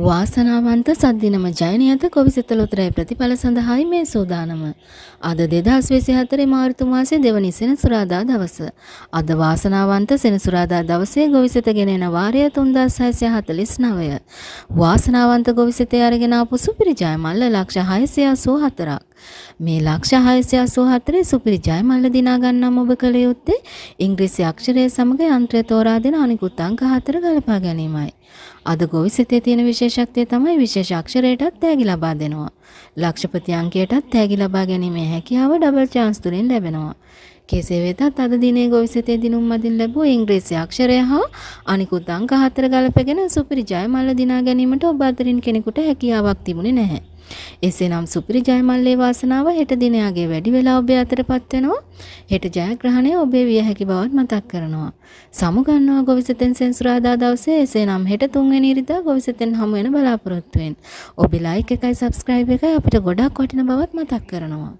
वासनावंत सद्दिनम ජයනයත කොවිසෙතලොතරේ ප්‍රතිඵල සඳහායි මේ සෝදානම. අද 2024 මාර්තු මාසයේ දෙවනි සෙනසුරාදා දවස. අද වාසනාවන්ත සෙනසුරාදා දවසේ ගොවිසෙත ගෙන එන වාරය 3649. වාසනාවන්ත ගොවිසෙතේ අරගෙන ආපු සුපිරි ජයමල්ල ලක්ෂ 684ක්. මේ ලක්ෂ 684 සුපිරි ජයමල්ල දිනා ගන්නම් ඔබ කල යුත්තේ ඉංග්‍රීසි අක්ෂරය සමග යන්ත්‍රය තෝරා දෙන අනිකුත් අංක 4 ගලපා ගැනීමයි. අද ගොවිසෙතේ තියෙන විශේෂත්වය තමයි විශේෂ අක්ෂරයටත් තෑගි ලබා දෙනවා. ලක්ෂපති අංකයටත් තෑගි ලබා ගැනීමේ හැකියාව ඩබල් chance තුලින් ලැබෙනවා. කෙසේ වෙතත් අද දිනේ ගොවිසෙතේ දිනුම් මදින් ලැබුව ඉංග්‍රීසි අක්ෂරය හා අනිකුත් අංක 4 ගලපගෙන සුපිරි ජයමල්ල දිනා ගැනීමට ඔබ අතරින් කෙනෙකුට හැකියාවක් තිබුණේ නැහැ. එසේනම් සුපිරි ජයමල්ලේ වාසනාව හෙට දිනයාගේ වැඩි වෙලා ඔබ අතරපත් වෙනවා. හෙට ජයග්‍රහණය ඔබේ විය හැකි බවත් මතක් කරනවා. සමුගන්නවා ගොවිසෙතෙන් සෙන්සුරාදා දවසේ. එසේනම් හෙට 3 වෙනි ඉරිදා ගොවිසෙතෙන් හමු වෙන බලාපොරොත්තු වෙන්න. ඔබ ලයික් එකයි subscribe එකයි අපිට ගොඩක් වටින බවත් මතක් කරනවා.